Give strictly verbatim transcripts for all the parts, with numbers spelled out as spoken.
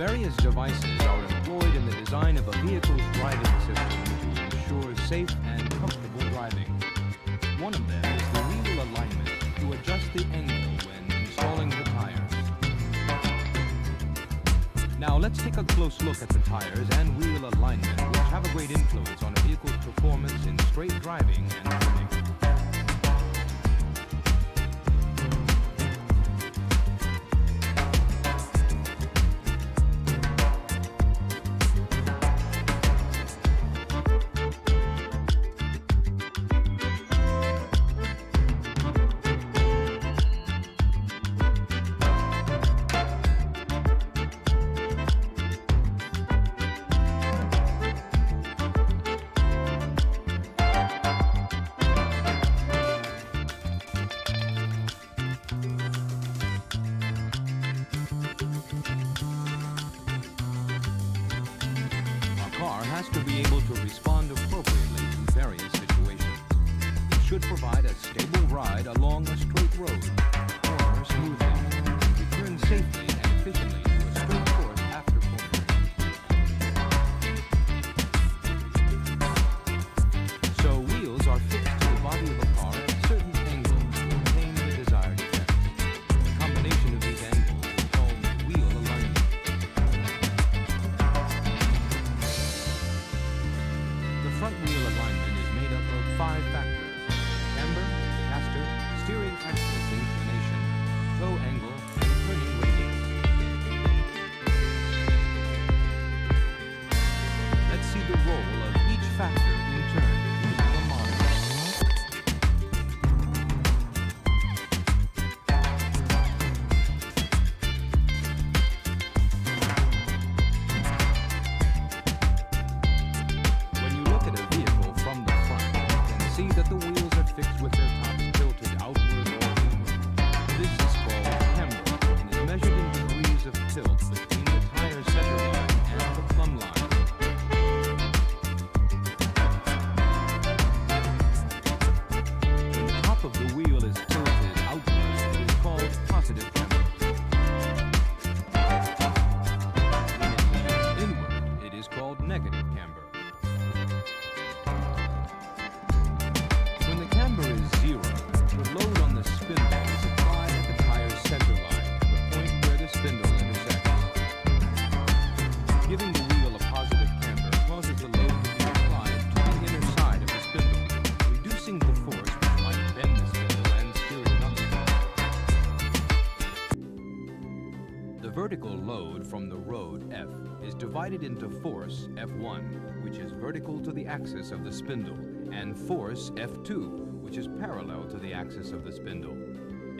Various devices are employed in the design of a vehicle's driving system to ensure safe and comfortable driving. One of them is the wheel alignment to adjust the angle when installing the tire. Now let's take a close look at the tires and wheel alignment, which have a great influence on a vehicle's performance in straight driving and turning. Has to be able to respond appropriately to various situations. It should provide a stable ride along a straight road, or smoothly, return safely and efficiently to a straight course after cornering. So wheels are fixed to the body of a car at certain angles to obtain the desired effect. The combination of these angles is called wheel alignment. Front wheel alignment is made up of five factors: camber, caster, steering axis inclination, toe angle, and turning radius. Let's see the role of each factor in turn using a model. That the wheels are fixed with their tops tilted outward or inward. This is called camber and is measured in degrees of tilt between the tire center line and the plumb line. When the top of the wheel is tilted outward, it is called positive camber. When it leans inward, it is called negative camber. Zero. The load on the spindle is applied at the tire's center line, the point where the spindle intersects. Giving the wheel a positive camber causes the load to be applied to the inner side of the spindle, reducing the force which might bend the spindle and steer it upward. The vertical load from the road, F, is divided into force, F one, which is vertical to the axis of the spindle, and force, F two, which is parallel to the axis of the spindle.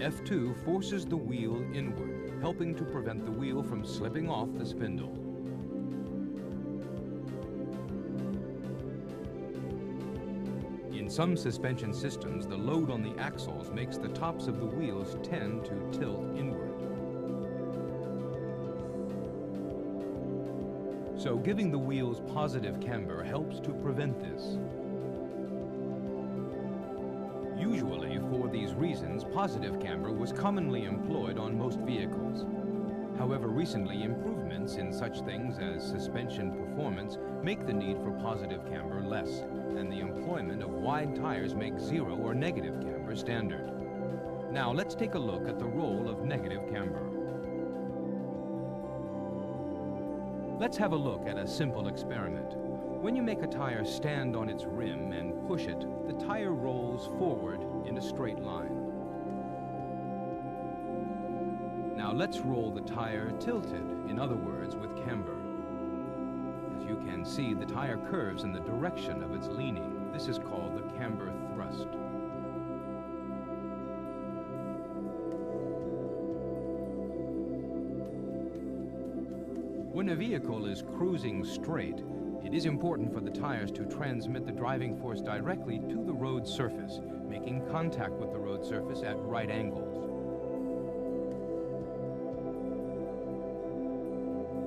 F two forces the wheel inward, helping to prevent the wheel from slipping off the spindle. In some suspension systems, the load on the axles makes the tops of the wheels tend to tilt inward. So giving the wheels positive camber helps to prevent this. Usually, for these reasons, positive camber was commonly employed on most vehicles. However, recently improvements in such things as suspension performance make the need for positive camber less, and the employment of wide tires makes zero or negative camber standard. Now let's take a look at the role of negative camber. Let's have a look at a simple experiment. When you make a tire stand on its rim and push it, the tire rolls forward in a straight line. Now let's roll the tire tilted, in other words, with camber. As you can see, the tire curves in the direction of its leaning. This is called the camber thrust. When a vehicle is cruising straight, it is important for the tires to transmit the driving force directly to the road surface, making contact with the road surface at right angles.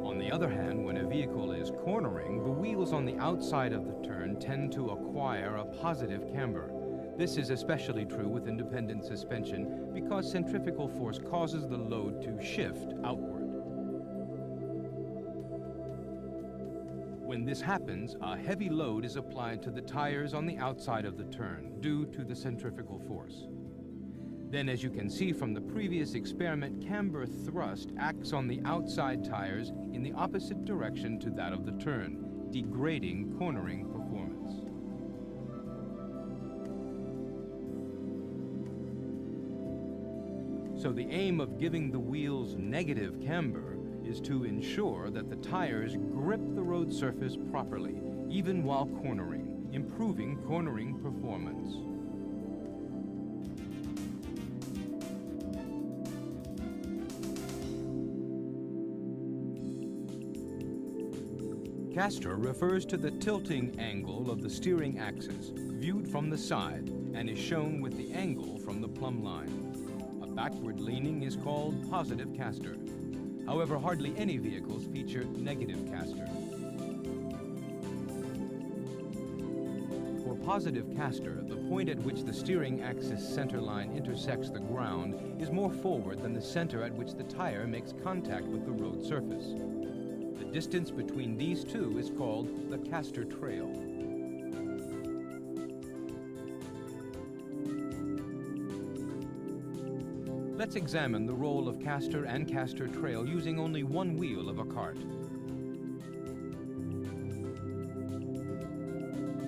On the other hand, when a vehicle is cornering, the wheels on the outside of the turn tend to acquire a positive camber. This is especially true with independent suspension because centrifugal force causes the load to shift outward. When this happens, a heavy load is applied to the tires on the outside of the turn due to the centrifugal force. Then, as you can see from the previous experiment, camber thrust acts on the outside tires in the opposite direction to that of the turn, degrading cornering performance. So the aim of giving the wheels negative camber is to ensure that the tires grip the road surface properly, even while cornering, improving cornering performance. Caster refers to the tilting angle of the steering axis, viewed from the side, and is shown with the angle from the plumb line. A backward leaning is called positive caster. However, hardly any vehicles feature negative caster. For positive caster, the point at which the steering axis centerline intersects the ground is more forward than the center at which the tire makes contact with the road surface. The distance between these two is called the caster trail. Let's examine the role of caster and caster trail using only one wheel of a cart.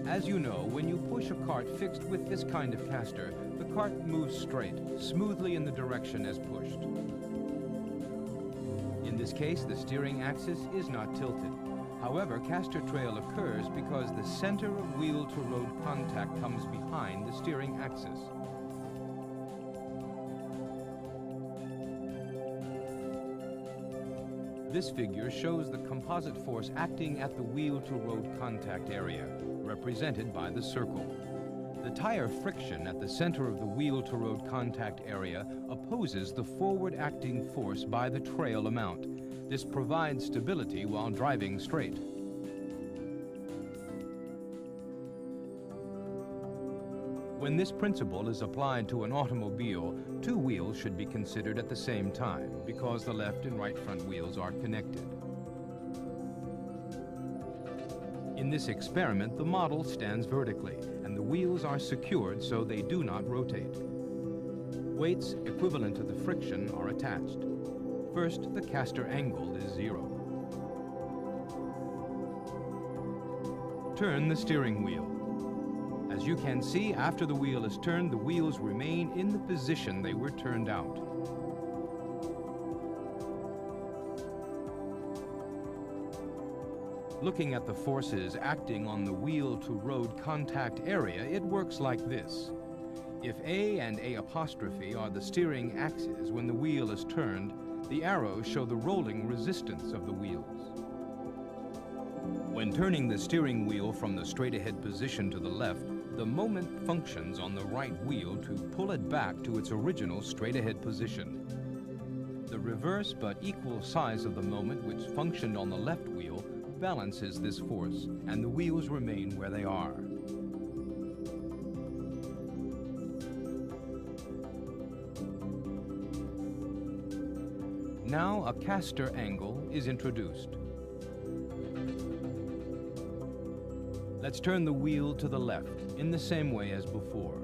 As you know, when you push a cart fixed with this kind of caster, the cart moves straight, smoothly in the direction as pushed. In this case, the steering axis is not tilted. However, caster trail occurs because the center of wheel-to-road contact comes behind the steering axis. This figure shows the composite force acting at the wheel-to-road contact area, represented by the circle. The tire friction at the center of the wheel-to-road contact area opposes the forward-acting force by the trail amount. This provides stability while driving straight. When this principle is applied to an automobile, two wheels should be considered at the same time because the left and right front wheels are connected. In this experiment, the model stands vertically and the wheels are secured so they do not rotate. Weights equivalent to the friction are attached. First, the caster angle is zero. Turn the steering wheel. As you can see, after the wheel is turned, the wheels remain in the position they were turned out. Looking at the forces acting on the wheel-to-road contact area, it works like this. If A and A apostrophe are the steering axes when the wheel is turned, the arrows show the rolling resistance of the wheels. When turning the steering wheel from the straight-ahead position to the left, the moment functions on the right wheel to pull it back to its original straight-ahead position. The reverse but equal size of the moment, which functioned on the left wheel, balances this force, and the wheels remain where they are. Now a caster angle is introduced. Let's turn the wheel to the left, in the same way as before.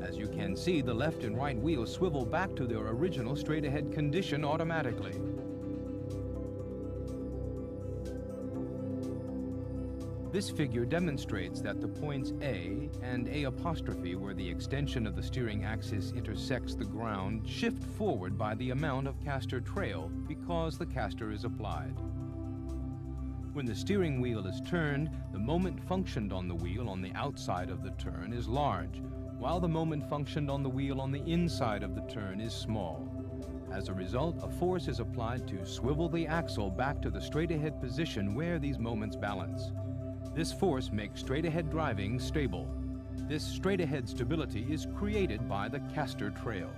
As you can see, the left and right wheels swivel back to their original straight-ahead condition automatically. This figure demonstrates that the points A and A apostrophe, where the extension of the steering axis intersects the ground, shift forward by the amount of caster trail because the caster is applied. When the steering wheel is turned, the moment functioned on the wheel on the outside of the turn is large, while the moment functioned on the wheel on the inside of the turn is small. As a result, a force is applied to swivel the axle back to the straight-ahead position where these moments balance. This force makes straight-ahead driving stable. This straight-ahead stability is created by the caster trail.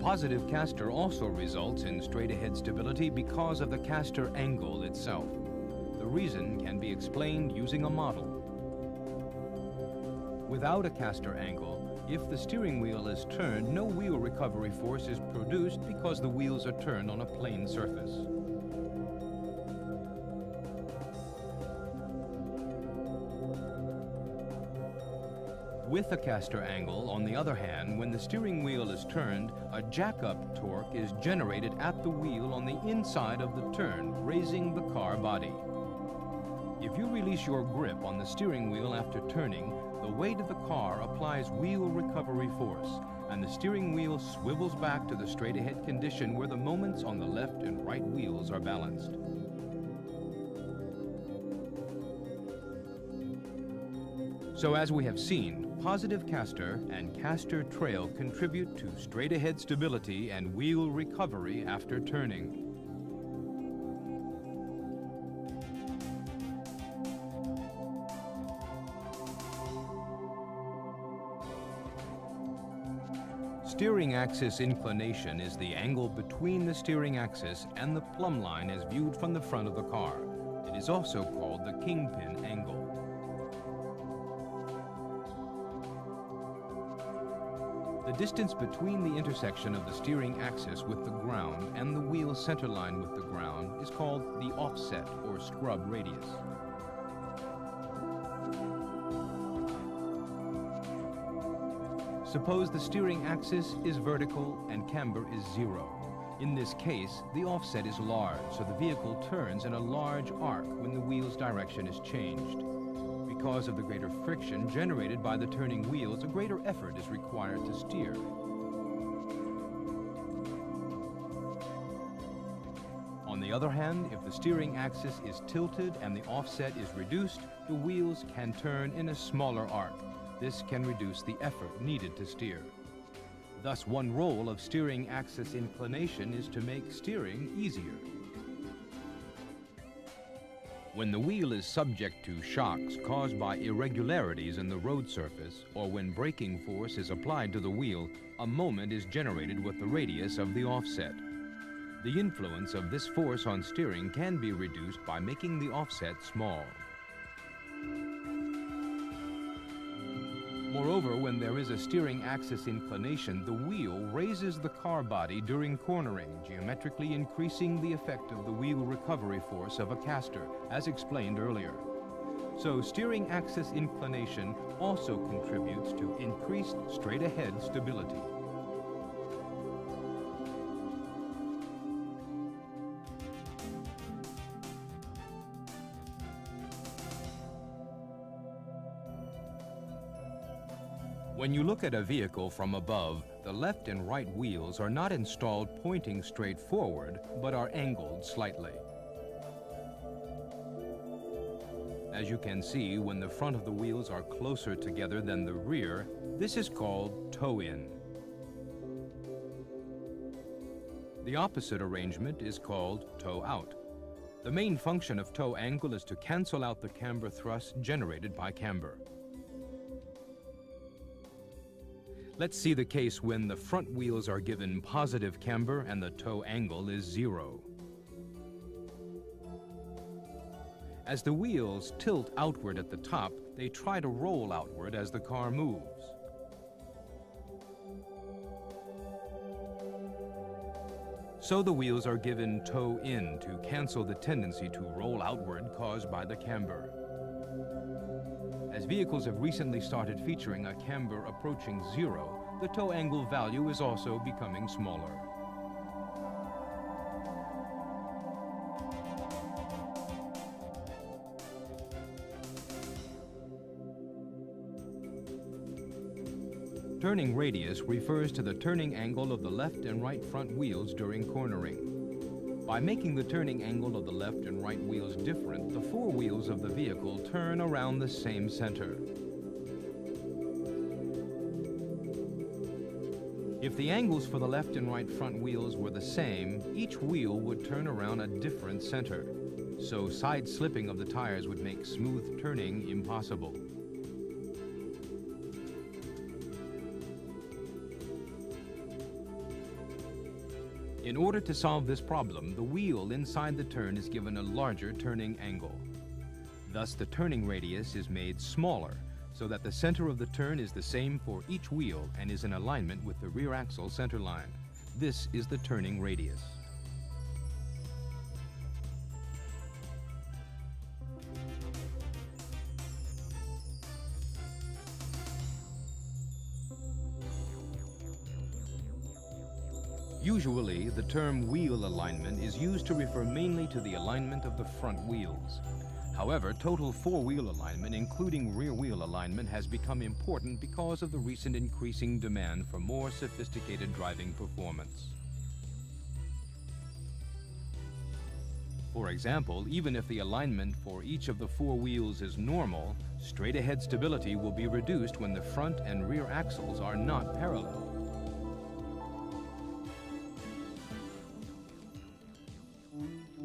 Positive caster also results in straight-ahead stability because of the caster angle itself. The reason can be explained using a model. Without a caster angle, if the steering wheel is turned, no wheel recovery force is produced because the wheels are turned on a plane surface. With a caster angle, on the other hand, when the steering wheel is turned, a jack-up torque is generated at the wheel on the inside of the turn, raising the car body. If you release your grip on the steering wheel after turning, the weight of the car applies wheel recovery force, and the steering wheel swivels back to the straight-ahead condition where the moments on the left and right wheels are balanced. So as we have seen, positive caster and caster trail contribute to straight-ahead stability and wheel recovery after turning. Steering axis inclination is the angle between the steering axis and the plumb line as viewed from the front of the car. It is also called the kingpin angle. The distance between the intersection of the steering axis with the ground and the wheel centerline with the ground is called the offset or scrub radius. Suppose the steering axis is vertical and camber is zero. In this case, the offset is large, so the vehicle turns in a large arc when the wheel's direction is changed. Because of the greater friction generated by the turning wheels, a greater effort is required to steer. On the other hand, if the steering axis is tilted and the offset is reduced, the wheels can turn in a smaller arc. This can reduce the effort needed to steer. Thus, one role of steering axis inclination is to make steering easier. When the wheel is subject to shocks caused by irregularities in the road surface, or when braking force is applied to the wheel, a moment is generated with the radius of the offset. The influence of this force on steering can be reduced by making the offset small. Moreover, when there is a steering axis inclination, the wheel raises the car body during cornering, geometrically increasing the effect of the wheel recovery force of a caster, as explained earlier. So steering axis inclination also contributes to increased straight-ahead stability. When you look at a vehicle from above, the left and right wheels are not installed pointing straight forward, but are angled slightly. As you can see, when the front of the wheels are closer together than the rear, this is called toe-in. The opposite arrangement is called toe-out. The main function of toe angle is to cancel out the camber thrust generated by camber. Let's see the case when the front wheels are given positive camber and the toe angle is zero. As the wheels tilt outward at the top, they try to roll outward as the car moves. So the wheels are given toe in to cancel the tendency to roll outward caused by the camber. As vehicles have recently started featuring a camber approaching zero, the toe angle value is also becoming smaller. Turning radius refers to the turning angle of the left and right front wheels during cornering. By making the turning angle of the left and right wheels different, the four wheels of the vehicle turn around the same center. If the angles for the left and right front wheels were the same, each wheel would turn around a different center. So side slipping of the tires would make smooth turning impossible. In order to solve this problem, the wheel inside the turn is given a larger turning angle. Thus, the turning radius is made smaller, so that the center of the turn is the same for each wheel and is in alignment with the rear axle centerline. This is the turning radius. Usually, the term wheel alignment is used to refer mainly to the alignment of the front wheels. However, total four-wheel alignment, including rear-wheel alignment, has become important because of the recent increasing demand for more sophisticated driving performance. For example, even if the alignment for each of the four wheels is normal, straight-ahead stability will be reduced when the front and rear axles are not parallel.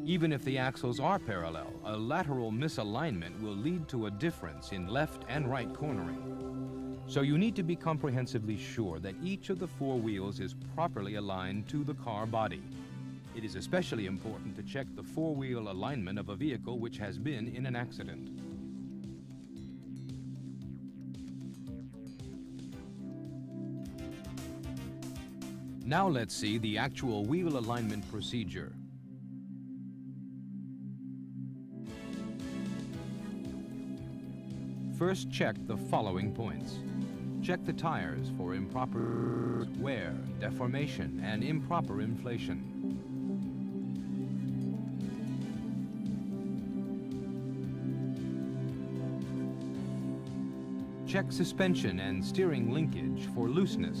Even if the axles are parallel, a lateral misalignment will lead to a difference in left and right cornering. So you need to be comprehensively sure that each of the four wheels is properly aligned to the car body. It is especially important to check the four-wheel alignment of a vehicle which has been in an accident. Now let's see the actual wheel alignment procedure. First, check the following points. Check the tires for improper wear, deformation, and improper inflation. Check suspension and steering linkage for looseness.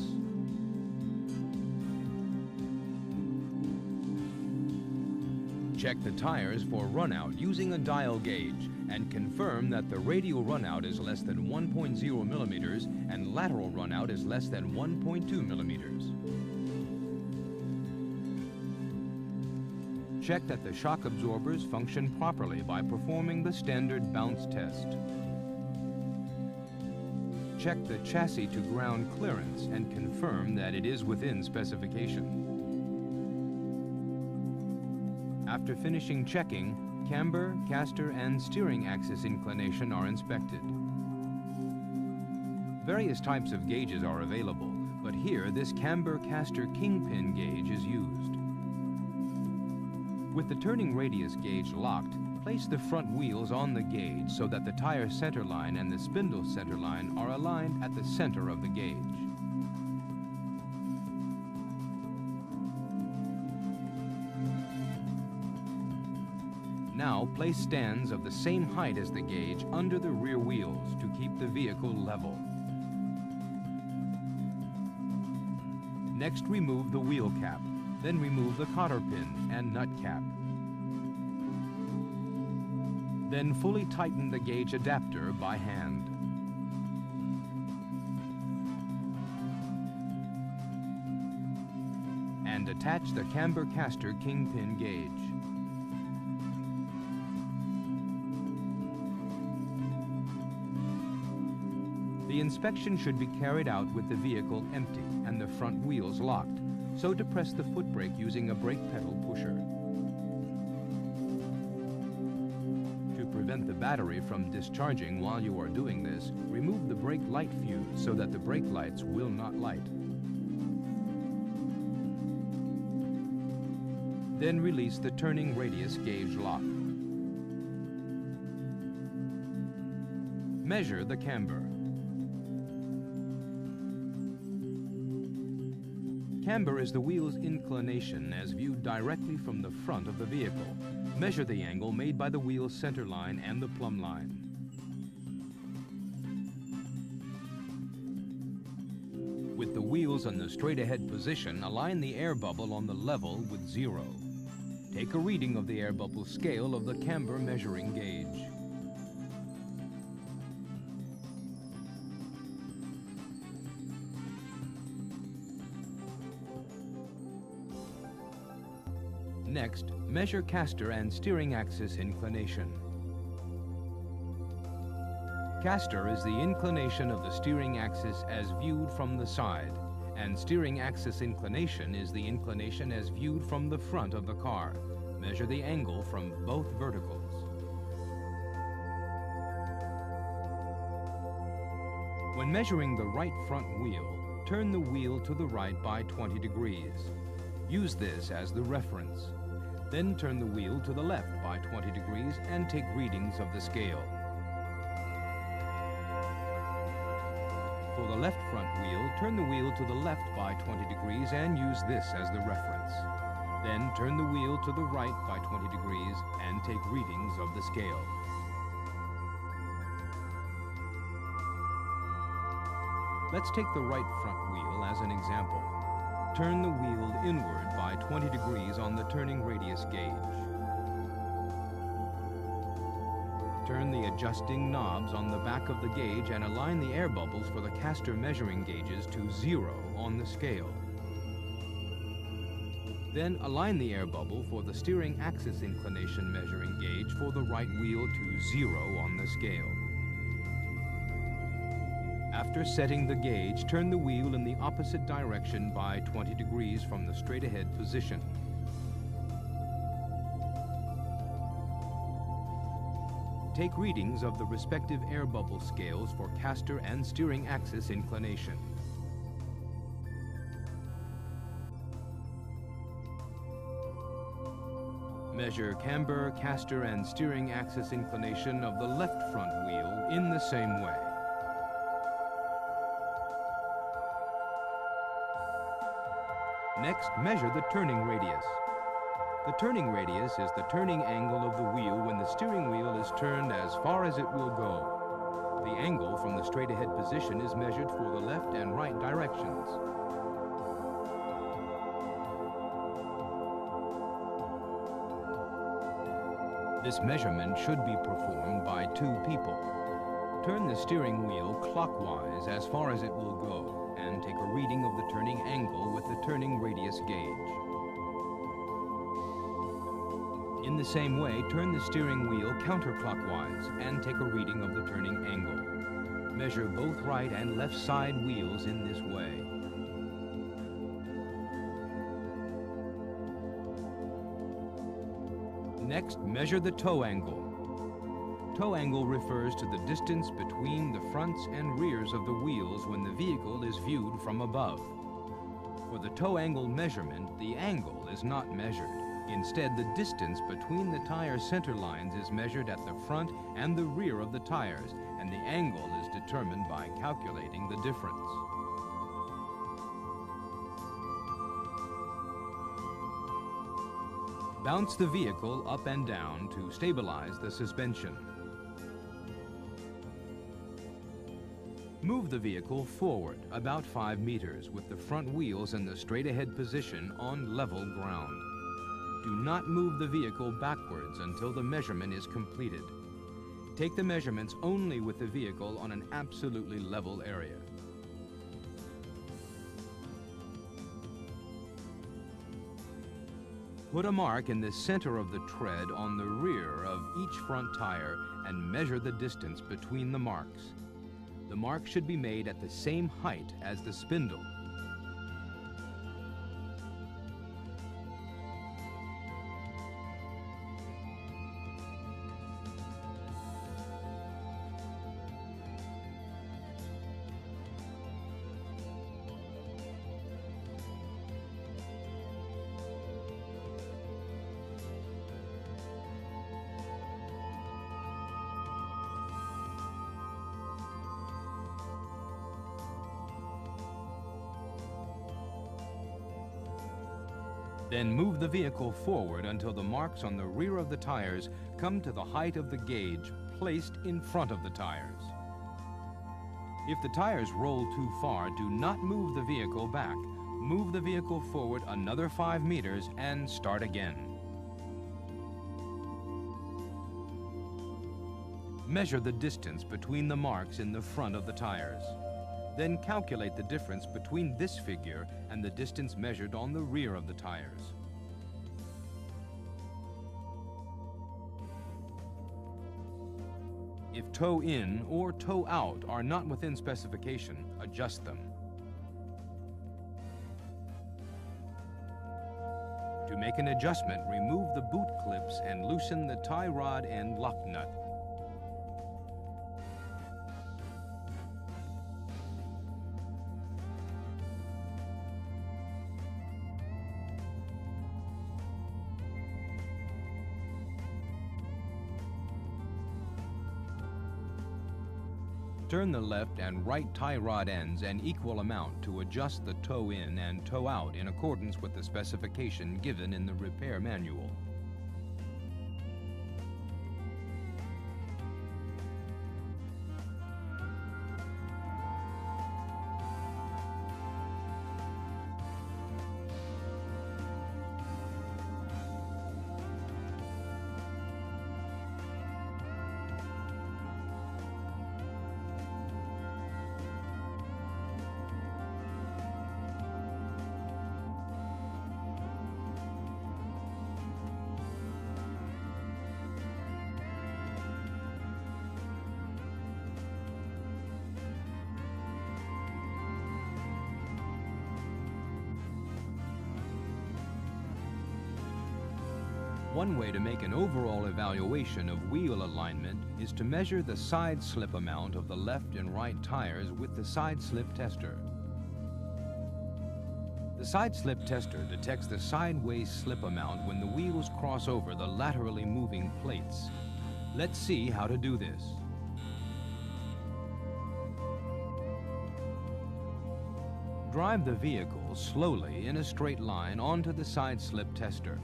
Check the tires for runout using a dial gauge and confirm that the radial runout is less than one point zero millimeters and lateral runout is less than one point two millimeters. Check that the shock absorbers function properly by performing the standard bounce test. Check the chassis to ground clearance and confirm that it is within specification. After finishing checking, camber, caster, and steering axis inclination are inspected. Various types of gauges are available, but here this camber-caster kingpin gauge is used. With the turning radius gauge locked, place the front wheels on the gauge so that the tire centerline and the spindle centerline are aligned at the center of the gauge. Now place stands of the same height as the gauge under the rear wheels to keep the vehicle level. Next, remove the wheel cap, then remove the cotter pin and nut cap. Then fully tighten the gauge adapter by hand. And attach the camber caster kingpin gauge. The inspection should be carried out with the vehicle empty and the front wheels locked, so depress the foot brake using a brake pedal pusher. To prevent the battery from discharging while you are doing this, remove the brake light fuse so that the brake lights will not light. Then release the turning radius gauge lock. Measure the camber. Camber is the wheel's inclination as viewed directly from the front of the vehicle. Measure the angle made by the wheel's center line and the plumb line. With the wheels in the straight-ahead position, align the air bubble on the level with zero. Take a reading of the air bubble scale of the camber measuring gauge. Next, measure caster and steering axis inclination. Caster is the inclination of the steering axis as viewed from the side, and steering axis inclination is the inclination as viewed from the front of the car. Measure the angle from both verticals. When measuring the right front wheel, turn the wheel to the right by twenty degrees. Use this as the reference. Then turn the wheel to the left by twenty degrees and take readings of the scale. For the left front wheel, turn the wheel to the left by twenty degrees and use this as the reference. Then turn the wheel to the right by twenty degrees and take readings of the scale. Let's take the right front wheel as an example. Turn the wheel inward by twenty degrees on the turning radius gauge. Turn the adjusting knobs on the back of the gauge and align the air bubbles for the Caster measuring gauges to zero on the scale. Then align the air bubble for the steering axis inclination measuring gauge for the right wheel to zero on the scale. After setting the gauge, turn the wheel in the opposite direction by twenty degrees from the straight-ahead position. Take readings of the respective air bubble scales for Caster and steering axis inclination. Measure camber, Caster, and steering axis inclination of the left front wheel in the same way. Next, measure the turning radius. The turning radius is the turning angle of the wheel when the steering wheel is turned as far as it will go. The angle from the straight-ahead position is measured for the left and right directions. This measurement should be performed by two people. Turn the steering wheel clockwise as far as it will go, and take a reading of the turning angle with the turning radius gauge. In the same way, turn the steering wheel counterclockwise and take a reading of the turning angle. Measure both right and left side wheels in this way. Next, measure the toe angle. Toe angle refers to the distance between the fronts and rears of the wheels when the vehicle is viewed from above. For the toe angle measurement, the angle is not measured. Instead, the distance between the tire center lines is measured at the front and the rear of the tires, and the angle is determined by calculating the difference. Bounce the vehicle up and down to stabilize the suspension. Move the vehicle forward about five meters with the front wheels in the straight-ahead position on level ground. Do not move the vehicle backwards until the measurement is completed. Take the measurements only with the vehicle on an absolutely level area. Put a mark in the center of the tread on the rear of each front tire and measure the distance between the marks. The mark should be made at the same height as the spindle. Then move the vehicle forward until the marks on the rear of the tires come to the height of the gauge placed in front of the tires. If the tires roll too far, do not move the vehicle back. Move the vehicle forward another five meters and start again. Measure the distance between the marks in the front of the tires. Then calculate the difference between this figure and the distance measured on the rear of the tires. If toe in or toe out are not within specification, adjust them. To make an adjustment, remove the boot clips and loosen the tie rod and lock nut. Turn the left and right tie rod ends an equal amount to adjust the toe in and toe out in accordance with the specification given in the repair manual. One way to make an overall evaluation of wheel alignment is to measure the side slip amount of the left and right tires with the side slip tester. The side slip tester detects the sideways slip amount when the wheels cross over the laterally moving plates. Let's see how to do this. Drive the vehicle slowly in a straight line onto the side slip tester.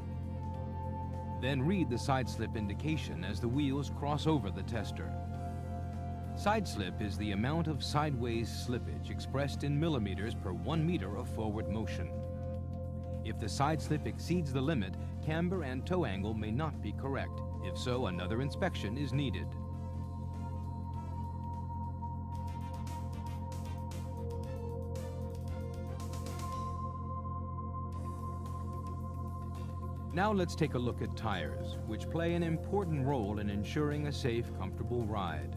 Then read the side slip indication as the wheels cross over the tester. Side slip is the amount of sideways slippage expressed in millimeters per one meter of forward motion. If the side slip exceeds the limit, camber and toe angle may not be correct. If so, another inspection is needed. Now let's take a look at tires, which play an important role in ensuring a safe, comfortable ride.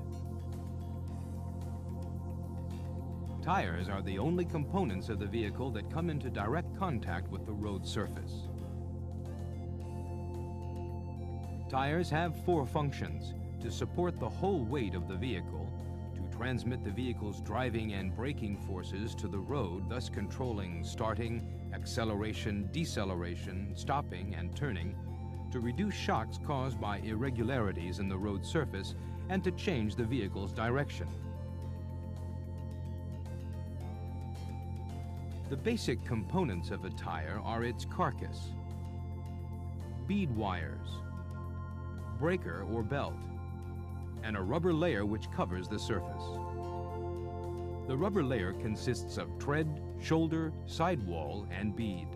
Tires are the only components of the vehicle that come into direct contact with the road surface. Tires have four functions: to support the whole weight of the vehicle, to transmit the vehicle's driving and braking forces to the road, thus controlling starting, acceleration, deceleration, stopping, and turning, to reduce shocks caused by irregularities in the road surface, and to change the vehicle's direction. The basic components of a tire are its carcass, bead wires, breaker or belt, and a rubber layer which covers the surface. The rubber layer consists of tread, shoulder, sidewall, and bead.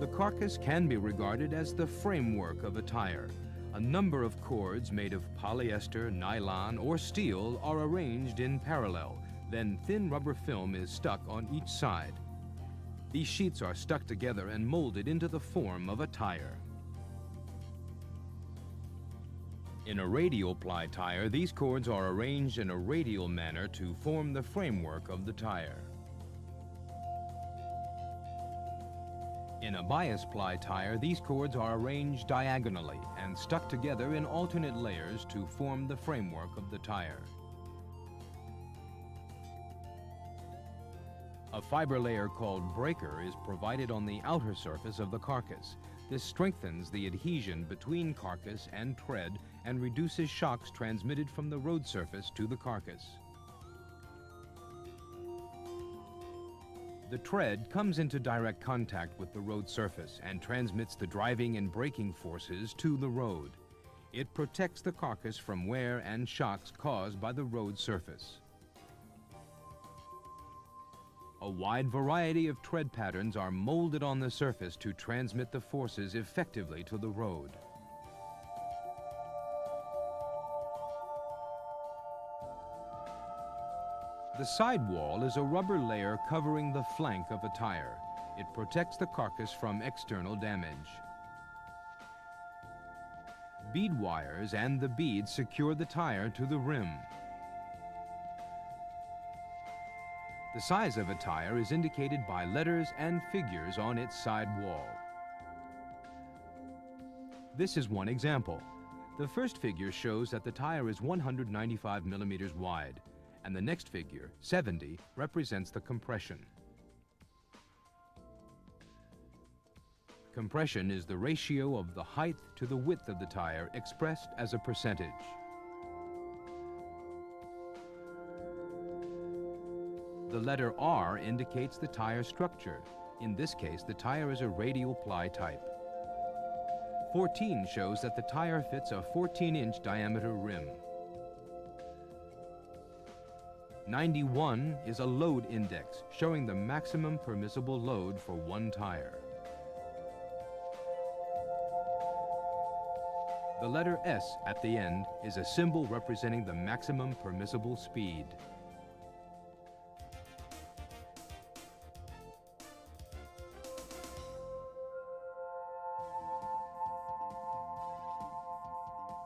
The carcass can be regarded as the framework of a tire. A number of cords made of polyester, nylon, or steel are arranged in parallel. Then thin rubber film is stuck on each side. These sheets are stuck together and molded into the form of a tire. In a radial ply tire, these cords are arranged in a radial manner to form the framework of the tire. In a bias ply tire, these cords are arranged diagonally and stuck together in alternate layers to form the framework of the tire. A fiber layer called breaker is provided on the outer surface of the carcass. This strengthens the adhesion between carcass and tread and reduces shocks transmitted from the road surface to the carcass. The tread comes into direct contact with the road surface and transmits the driving and braking forces to the road. It protects the carcass from wear and shocks caused by the road surface. A wide variety of tread patterns are molded on the surface to transmit the forces effectively to the road. The sidewall is a rubber layer covering the flank of a tire. It protects the carcass from external damage. Bead wires and the beads secure the tire to the rim. The size of a tire is indicated by letters and figures on its side wall. This is one example. The first figure shows that the tire is one hundred ninety-five millimeters wide, and the next figure, seventy, represents the compression. Compression is the ratio of the height to the width of the tire expressed as a percentage. The letter R indicates the tire structure. In this case, the tire is a radial ply type. fourteen shows that the tire fits a fourteen inch diameter rim. ninety-one is a load index, showing the maximum permissible load for one tire. The letter S at the end is a symbol representing the maximum permissible speed.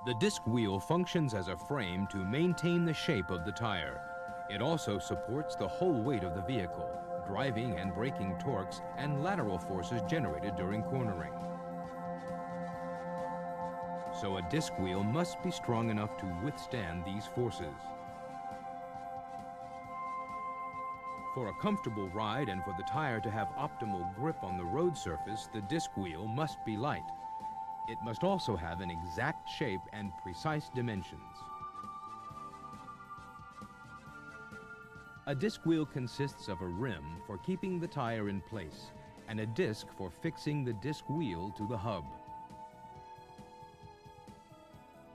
The disc wheel functions as a frame to maintain the shape of the tire. It also supports the whole weight of the vehicle, driving and braking torques, and lateral forces generated during cornering. So a disc wheel must be strong enough to withstand these forces. For a comfortable ride and for the tire to have optimal grip on the road surface, the disc wheel must be light. It must also have an exact shape and precise dimensions. A disc wheel consists of a rim for keeping the tire in place and a disc for fixing the disc wheel to the hub.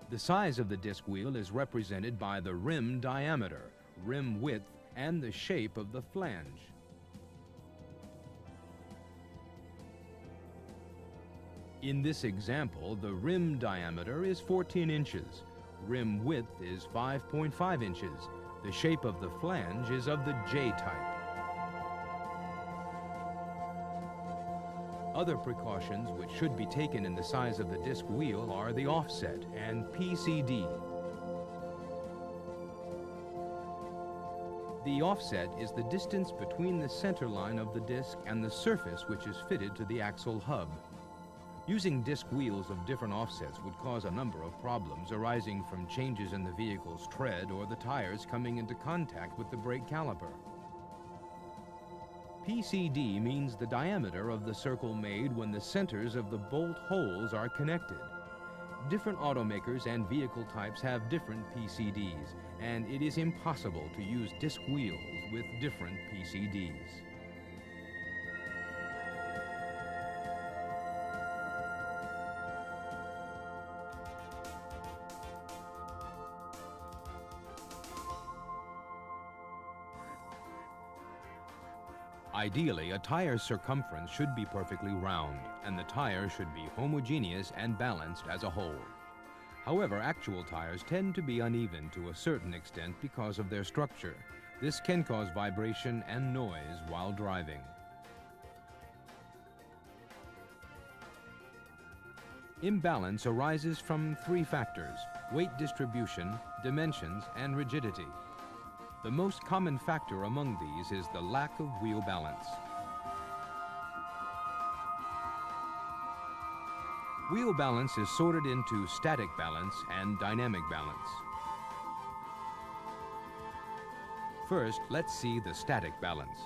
The size of the disc wheel is represented by the rim diameter, rim width, and the shape of the flange. In this example, the rim diameter is fourteen inches, rim width is five point five inches, the shape of the flange is of the J type. Other precautions which should be taken in the size of the disc wheel are the offset and P C D. The offset is the distance between the center line of the disc and the surface which is fitted to the axle hub. Using disc wheels of different offsets would cause a number of problems arising from changes in the vehicle's tread or the tires coming into contact with the brake caliper. P C D means the diameter of the circle made when the centers of the bolt holes are connected. Different automakers and vehicle types have different P C Ds, and it is impossible to use disc wheels with different P C Ds. Ideally, a tire's circumference should be perfectly round, and the tire should be homogeneous and balanced as a whole. However, actual tires tend to be uneven to a certain extent because of their structure. This can cause vibration and noise while driving. Imbalance arises from three factors: weight distribution, dimensions, and rigidity. The most common factor among these is the lack of wheel balance. Wheel balance is sorted into static balance and dynamic balance. First, let's see the static balance.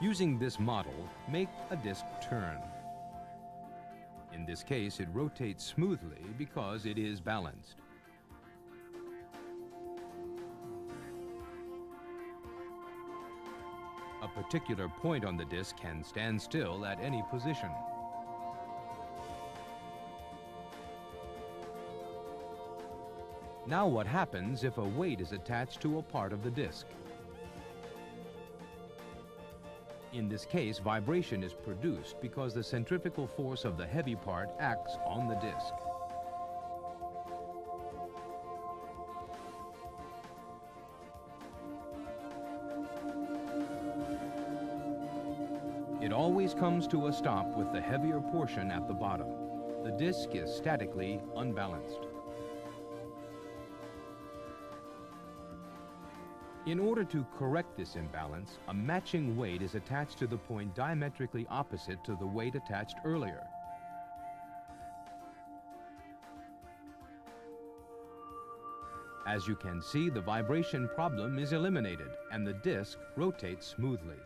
Using this model, make a disc turn. In this case, it rotates smoothly because it is balanced. A particular point on the disc can stand still at any position. Now what happens if a weight is attached to a part of the disc? In this case, vibration is produced because the centrifugal force of the heavy part acts on the disc. It always comes to a stop with the heavier portion at the bottom. The disc is statically unbalanced. In order to correct this imbalance, a matching weight is attached to the point diametrically opposite to the weight attached earlier. As you can see, the vibration problem is eliminated and the disc rotates smoothly.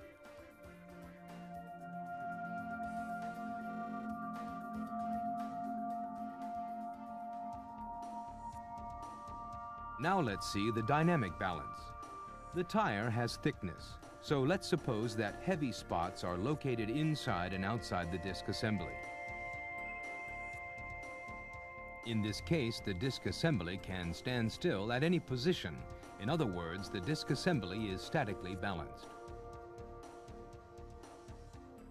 Now let's see the dynamic balance. The tire has thickness, So let's suppose that heavy spots are located inside and outside the disc assembly. In this case, the disc assembly can stand still at any position. In other words, the disc assembly is statically balanced.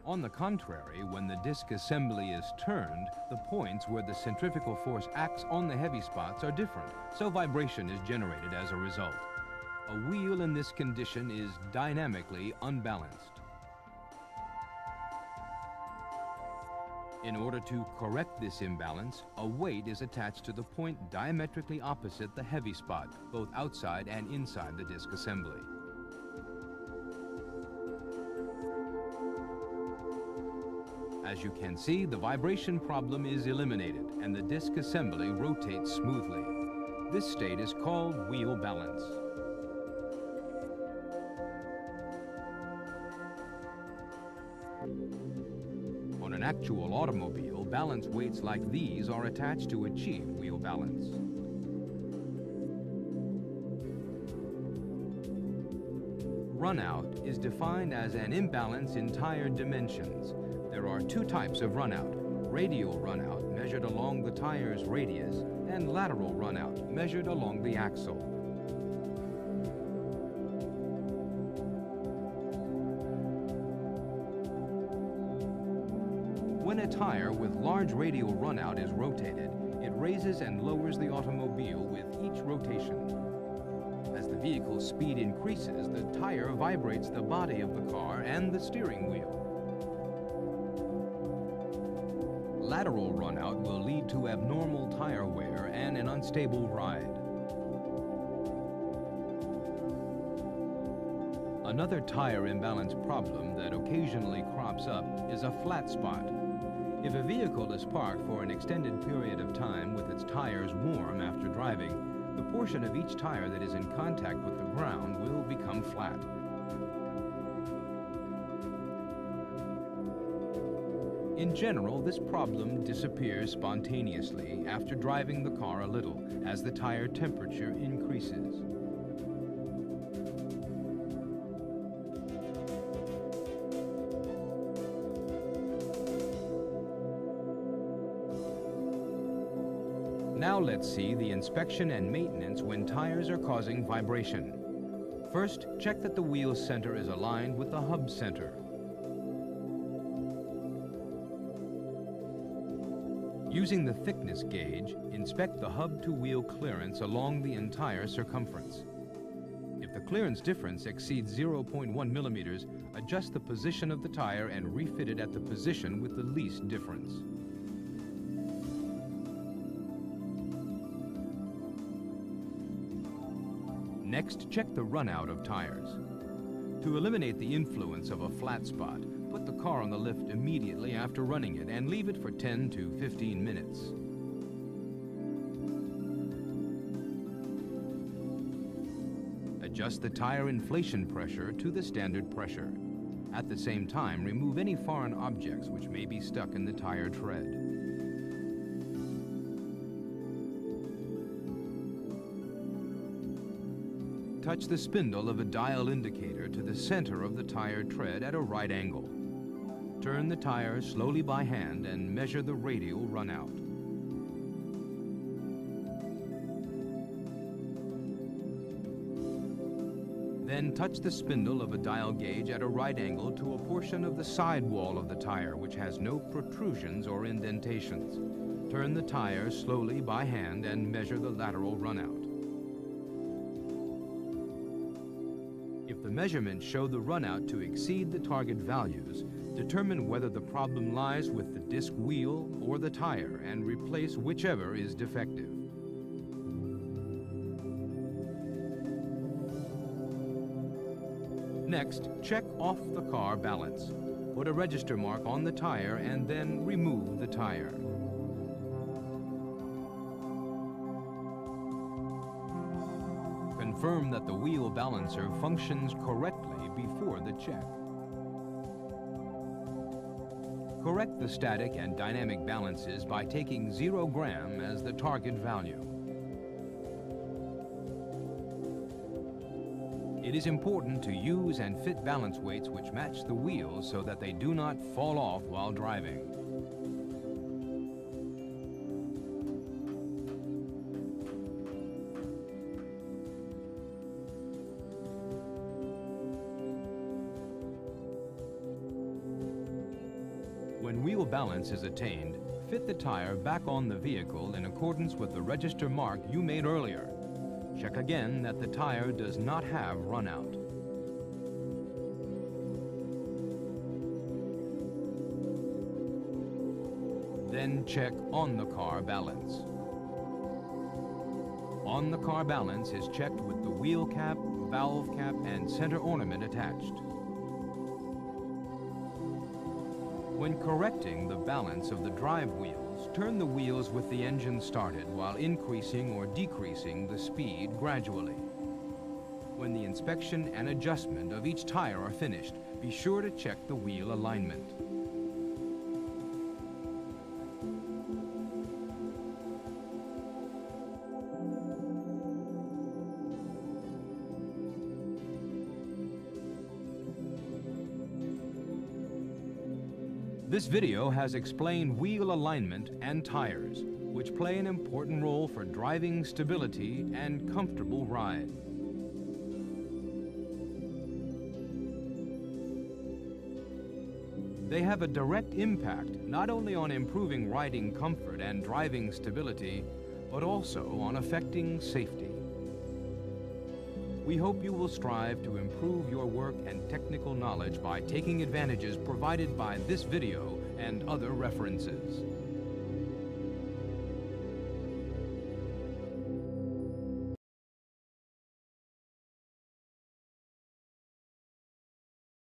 On the contrary, when the disc assembly is turned, the points where the centrifugal force acts on the heavy spots are different, so vibration is generated as a result. A wheel in this condition is dynamically unbalanced. In order to correct this imbalance, a weight is attached to the point diametrically opposite the heavy spot, both outside and inside the disc assembly. As you can see, the vibration problem is eliminated and the disc assembly rotates smoothly. This state is called wheel balance. On an actual automobile, balance weights like these are attached to achieve wheel balance. Runout is defined as an imbalance in tire dimensions. There are two types of runout: radial runout, measured along the tire's radius, and lateral runout, measured along the axle. When a tire with large radial runout is rotated, it raises and lowers the automobile with each rotation. As the vehicle's speed increases, the tire vibrates the body of the car and the steering wheel. Lateral runout will lead to abnormal tire wear and an unstable ride. Another tire imbalance problem that occasionally crops up is a flat spot. If a vehicle is parked for an extended period of time with its tires warm after driving, the portion of each tire that is in contact with the ground will become flat. In general, this problem disappears spontaneously after driving the car a little, as the tire temperature increases. Now let's see the inspection and maintenance when tires are causing vibration. First, check that the wheel center is aligned with the hub center. Using the thickness gauge, inspect the hub to wheel clearance along the entire circumference. If the clearance difference exceeds zero point one millimeters, adjust the position of the tire and refit it at the position with the least difference. Next, check the runout of tires. To eliminate the influence of a flat spot, put the car on the lift immediately after running it and leave it for ten to fifteen minutes. Adjust the tire inflation pressure to the standard pressure. At the same time, remove any foreign objects which may be stuck in the tire tread. Touch the spindle of a dial indicator to the center of the tire tread at a right angle. Turn the tire slowly by hand and measure the radial runout. Then touch the spindle of a dial gauge at a right angle to a portion of the sidewall of the tire which has no protrusions or indentations. Turn the tire slowly by hand and measure the lateral runout. If the measurements show the runout to exceed the target values, determine whether the problem lies with the disc wheel or the tire and replace whichever is defective. Next, check off the car balance. Put a register mark on the tire and then remove the tire. Confirm that the wheel balancer functions correctly before the check. Correct the static and dynamic balances by taking zero gram as the target value. It is important to use and fit balance weights which match the wheels so that they do not fall off while driving. When wheel balance is attained, fit the tire back on the vehicle in accordance with the register mark you made earlier. Check again that the tire does not have run out. Then check on the car balance. On the car balance is checked with the wheel cap, valve cap, and center ornament attached. When correcting the balance of the drive wheels, turn the wheels with the engine started while increasing or decreasing the speed gradually. When the inspection and adjustment of each tire are finished, be sure to check the wheel alignment. This video has explained wheel alignment and tires, which play an important role for driving stability and comfortable ride. They have a direct impact not only on improving riding comfort and driving stability, but also on affecting safety. We hope you will strive to improve your work and technical knowledge by taking advantages provided by this video and other references.